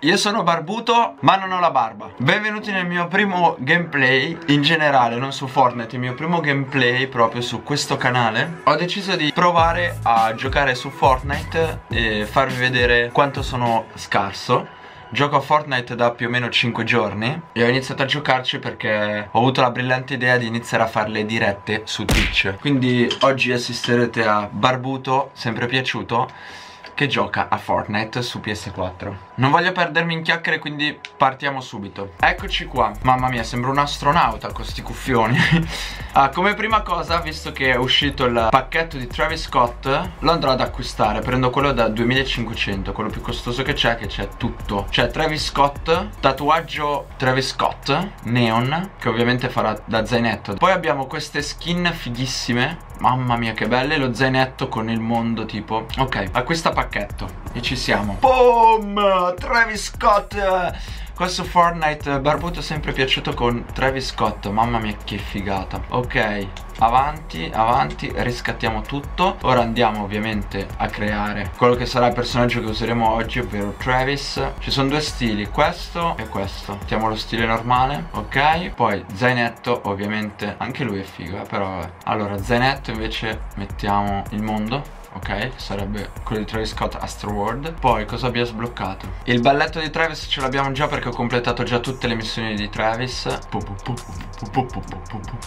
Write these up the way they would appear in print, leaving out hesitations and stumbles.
Io sono Barbuto ma non ho la barba. Benvenuti nel mio primo gameplay, in generale non su Fortnite, il mio primo gameplay proprio su questo canale. Ho deciso di provare a giocare su Fortnite e farvi vedere quanto sono scarso. Gioco a Fortnite da più o meno 5 giorni e ho iniziato a giocarci perché ho avuto la brillante idea di iniziare a fare le dirette su Twitch. Quindi oggi assisterete a Barbuto, sempre piaciuto, che gioca a Fortnite su PS4. Non voglio perdermi in chiacchiere, quindi partiamo subito. Eccoci qua. Mamma mia, sembro un astronauta con questi cuffioni. Ah, come prima cosa, visto che è uscito il pacchetto di Travis Scott, lo andrò ad acquistare. Prendo quello da 2500, quello più costoso che c'è, tutto. C'è Travis Scott, tatuaggio Travis Scott neon, che ovviamente farà da zainetto. Poi abbiamo queste skin fighissime, mamma mia che belle, lo zainetto con il mondo tipo. Ok, acquista pacchetto e ci siamo. Boom! Travis Scott! Qua su Fortnite Barbuto è sempre piaciuto con Travis Scott. Mamma mia che figata. Ok, avanti, avanti, riscattiamo tutto. Ora andiamo ovviamente a creare quello che sarà il personaggio che useremo oggi, ovvero Travis. Ci sono due stili, questo e questo. Mettiamo lo stile normale, ok. Poi zainetto, ovviamente anche lui è figo, però vabbè. Allora zainetto invece mettiamo il mondo, ok, sarebbe quello di Travis Scott, Astroworld. Poi cosa abbiamo sbloccato? Il balletto di Travis ce l'abbiamo già perché ho completato già tutte le missioni di Travis.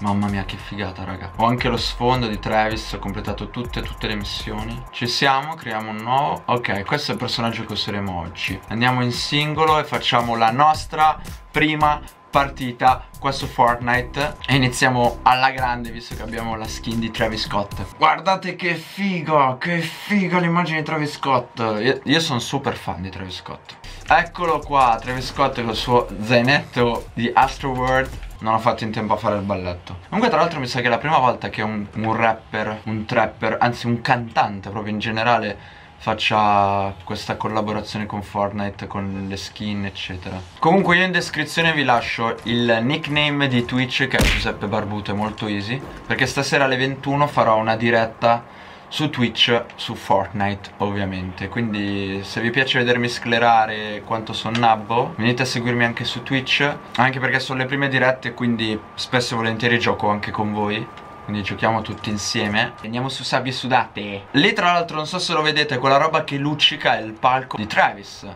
Mamma mia che figata raga. Ho anche lo sfondo di Travis, ho completato tutte le missioni. Ci siamo, creiamo un nuovo. Ok, questo è il personaggio che useremo oggi. Andiamo in singolo e facciamo la nostra prima partita qua su Fortnite e iniziamo alla grande, visto che abbiamo la skin di Travis Scott. Guardate che figo, che figa l'immagine di Travis Scott. Io sono super fan di Travis Scott. Eccolo qua Travis Scott col suo zainetto di Astroworld. Non ho fatto in tempo a fare il balletto. Comunque tra l'altro mi sa che è la prima volta che un rapper, un trapper, anzi un cantante proprio in generale faccia questa collaborazione con Fortnite, con le skin eccetera. Comunque io in descrizione vi lascio il nickname di Twitch, che è Giuseppe Barbuto, è molto easy, perché stasera alle 21 farò una diretta su Twitch su Fortnite ovviamente. Quindi se vi piace vedermi sclerare quanto sono nabbo, venite a seguirmi anche su Twitch, anche perché sono le prime dirette, quindi spesso e volentieri gioco anche con voi. Quindi giochiamo tutti insieme. Andiamo su sabbie sudate. Lì tra l'altro non so se lo vedete, quella roba che luccica è il palco di Travis.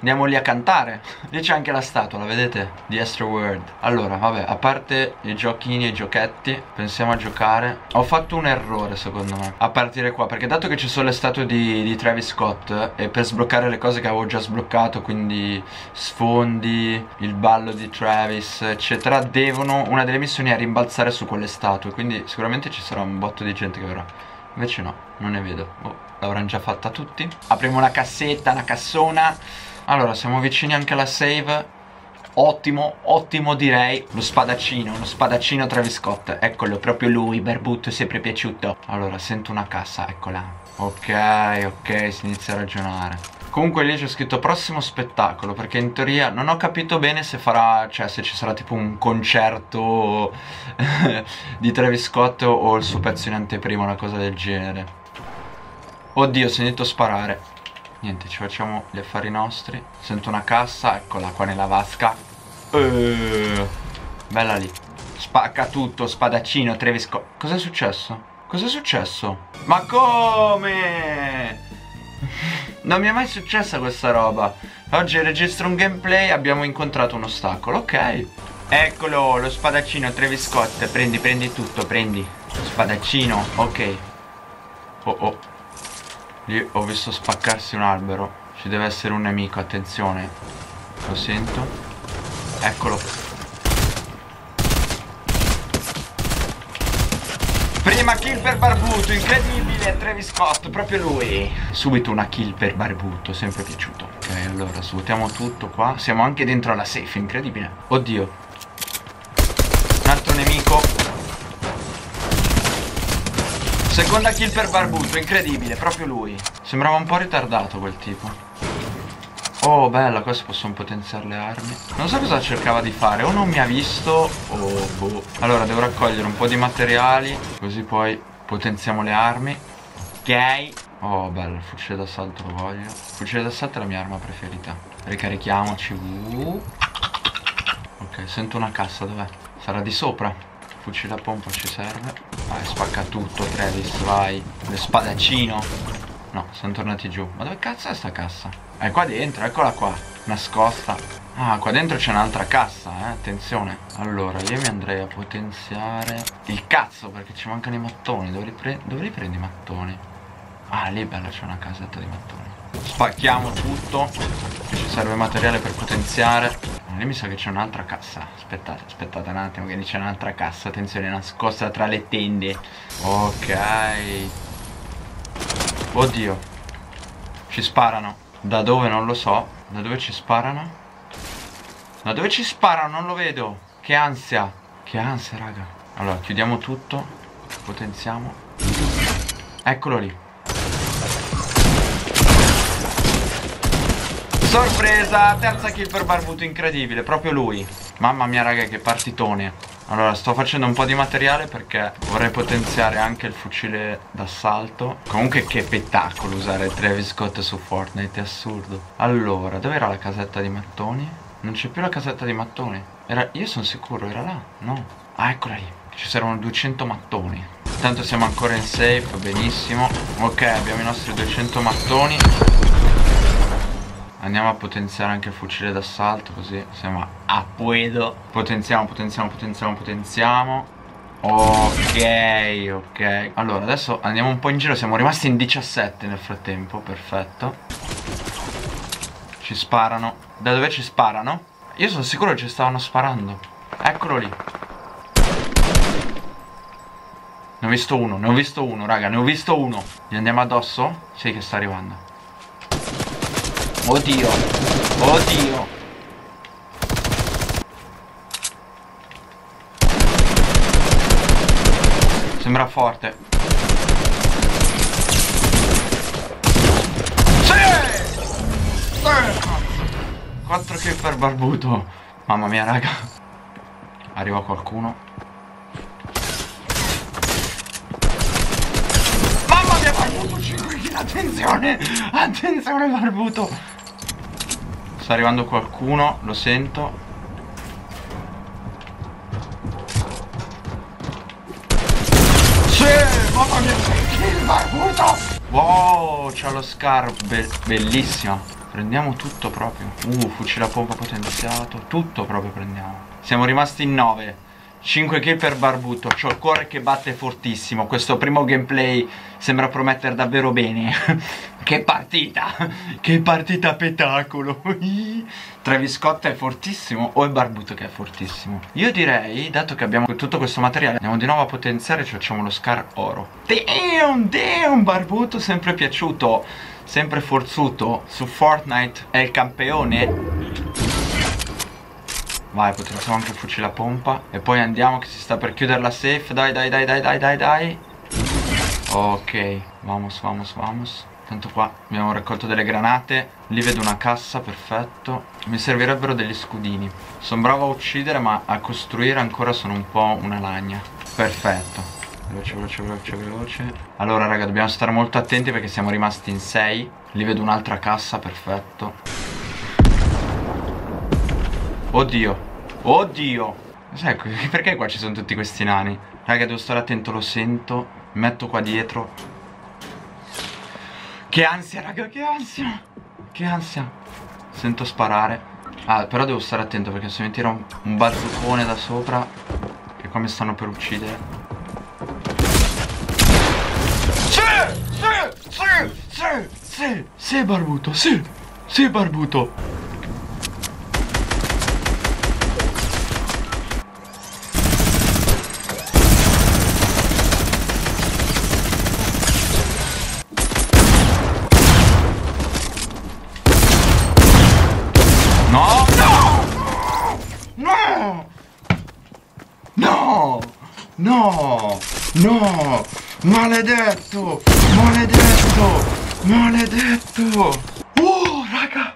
Andiamo lì a cantare. Lì c'è anche la statua, la vedete? Di Astroworld. Allora vabbè, a parte i giochini e i giochetti, pensiamo a giocare. Ho fatto un errore secondo me a partire qua, perché dato che ci sono le statue di Travis Scott e per sbloccare le cose che avevo già sbloccato, quindi sfondi, il ballo di Travis eccetera, devono, una delle missioni è rimbalzare su quelle statue. Quindi sicuramente ci sarà un botto di gente che verrà. Invece no, non ne vedo. Oh, l'avranno già fatta tutti. Apriamo una cassetta, una cassona. Allora, siamo vicini anche alla save. Ottimo, ottimo direi. Lo spadaccino Travis Scott. Eccolo, proprio lui, Barbuto, è sempre piaciuto. Allora, sento una cassa, eccola. Ok, ok, si inizia a ragionare. Comunque lì c'è scritto prossimo spettacolo, perché in teoria non ho capito bene se farà, cioè se ci sarà tipo un concerto di Travis Scott o il suo pezzo in anteprima, una cosa del genere. Oddio, ho sentito sparare. Niente, ci facciamo gli affari nostri. Sento una cassa, eccola qua nella vasca. Bella lì. Spacca tutto, spadaccino, Travis Scott. Cos'è successo? Cos'è successo? Ma come? Non mi è mai successa questa roba. Oggi registro un gameplay, abbiamo incontrato un ostacolo, ok. Eccolo, lo spadaccino Travis Scott. Prendi, prendi tutto, prendi. Lo spadaccino, ok. Oh oh. Lì ho visto spaccarsi un albero. Ci deve essere un nemico, attenzione. Lo sento. Eccolo. Prima kill per Barbuto, incredibile, Travis Scott, proprio lui. Subito una kill per Barbuto, sempre piaciuto. Ok, allora svuotiamo tutto qua. Siamo anche dentro alla safe, incredibile. Oddio. Un altro nemico. Seconda kill per Barbuto, incredibile, proprio lui. Sembrava un po' ritardato quel tipo. Oh, bella, queste possono potenziare le armi. Non so cosa cercava di fare, o non mi ha visto o boh. Allora, devo raccogliere un po' di materiali, così poi potenziamo le armi. Ok, Oh bello, fucile d'assalto lo voglio. Fucile d'assalto è la mia arma preferita. Ricarichiamoci. Ok, sento una cassa, dov'è? Sarà di sopra. Fucile a pompa ci serve. Vai, spacca tutto Travis, vai. Lo spadaccino. No, sono tornati giù. Ma dove cazzo è sta cassa? È qua dentro, eccola qua. Nascosta. Ah, qua dentro c'è un'altra cassa, attenzione. Allora, io mi andrei a potenziare il cazzo, perché ci mancano i mattoni. Dove li prendi i mattoni? Ah, lì bella, c'è una casetta di mattoni. Spacchiamo tutto, ci serve materiale per potenziare. Lì mi sa che c'è un'altra cassa. Aspettate, aspettate un attimo, che lì c'è un'altra cassa. Attenzione, nascosta tra le tende. Ok. Oddio. Ci sparano. Da dove non lo so. Da dove ci sparano? Da dove ci sparano? Non lo vedo. Che ansia. Che ansia, raga. Allora, chiudiamo tutto. Potenziamo. Eccolo lì. Sorpresa, terza kill per Barbuto, incredibile, proprio lui. Mamma mia raga, che partitone. Allora, sto facendo un po' di materiale perché vorrei potenziare anche il fucile d'assalto. Comunque che spettacolo usare Travis Scott su Fortnite, è assurdo. Allora, dove era la casetta di mattoni? Non c'è più la casetta di mattoni. Io sono sicuro, era là, no? Ah, eccola lì, ci servono 200 mattoni. Intanto siamo ancora in safe, benissimo. Ok, abbiamo i nostri 200 mattoni. Andiamo a potenziare anche il fucile d'assalto, così siamo a puedo. Potenziamo, potenziamo, potenziamo, potenziamo. Ok, ok. Allora, adesso andiamo un po' in giro. Siamo rimasti in 17 nel frattempo, perfetto. Ci sparano. Da dove ci sparano? Io sono sicuro che ci stavano sparando. Eccolo lì. Ne ho visto uno, ne ho visto uno, raga, ne ho visto uno. Gli andiamo addosso? Sì che sta arrivando. Oddio, oddio. Sembra forte. Sì! 4 kill per Barbuto. Mamma mia raga. Arriva qualcuno. Mamma mia Barbuto, 5 kill. Attenzione, attenzione Barbuto. Sta arrivando qualcuno, lo sento. Sì, mamma mia, il Barbuto! Wow, c'ha lo scarpe, bellissimo. Prendiamo tutto proprio. Fucile a pompa potenziato, tutto proprio prendiamo. Siamo rimasti in 9. 5 kill per Barbuto, c'ho il cuore che batte fortissimo. Questo primo gameplay sembra promettere davvero bene. Che partita Petacolo. Travis Scott è fortissimo o è Barbuto che è fortissimo? Io direi, dato che abbiamo tutto questo materiale, andiamo di nuovo a potenziare e ci facciamo lo scar oro. Damn, damn, Barbuto sempre piaciuto, sempre forzuto, su Fortnite è il campione. Vai, potenziamo anche il fucile a pompa e poi andiamo che si sta per chiudere la safe. Dai, dai, dai, dai, dai, dai, dai. Ok, vamos, vamos, vamos. Tanto qua abbiamo raccolto delle granate. Lì vedo una cassa, perfetto. Mi servirebbero degli scudini. Sono bravo a uccidere ma a costruire ancora sono un po' una lagna. Perfetto. Veloce, veloce, veloce, veloce. Allora raga, dobbiamo stare molto attenti perché siamo rimasti in 6. Lì vedo un'altra cassa, perfetto. Oddio, oddio. Sai perché qua ci sono tutti questi nani? Raga, devo stare attento, lo sento. Mi metto qua dietro. Che ansia raga, che ansia. Che ansia. Sento sparare. Ah, però devo stare attento perché se mi tira un balzuccone da sopra, che qua mi stanno per uccidere. Sì, sì, sì, sì, sì, sì Barbuto, sì, sì Barbuto. No, no, maledetto, maledetto, maledetto. Oh, raga.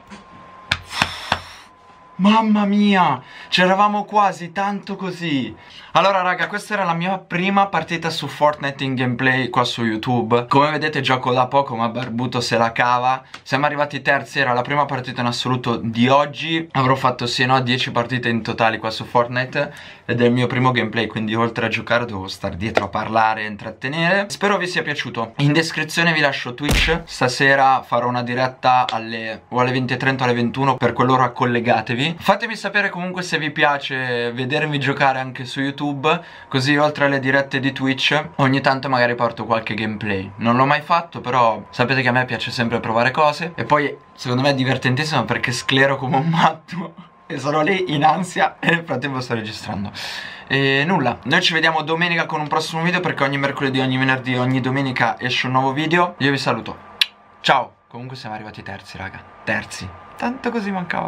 Mamma mia, C'eravamo quasi, tanto così. Allora raga, questa era la mia prima partita su Fortnite in gameplay qua su YouTube. Come vedete gioco da poco ma Barbuto se la cava. Siamo arrivati terzi, era la prima partita in assoluto di oggi. Avrò fatto sì no 10 partite in totale qua su Fortnite ed è il mio primo gameplay, quindi oltre a giocare devo star dietro a parlare e intrattenere. Spero vi sia piaciuto. In descrizione vi lascio Twitch. Stasera farò una diretta alle 20:30 o alle 21, per quell'ora collegatevi. Fatemi sapere comunque se vi piace vedermi giocare anche su YouTube, così oltre alle dirette di Twitch ogni tanto magari porto qualche gameplay. Non l'ho mai fatto, però sapete che a me piace sempre provare cose. E poi secondo me è divertentissimo perché sclero come un matto e sono lì in ansia e nel frattempo sto registrando. E nulla, noi ci vediamo domenica con un prossimo video, perché ogni mercoledì, ogni venerdì, ogni domenica esce un nuovo video. Io vi saluto, ciao. Comunque siamo arrivati terzi raga, terzi, tanto così mancava.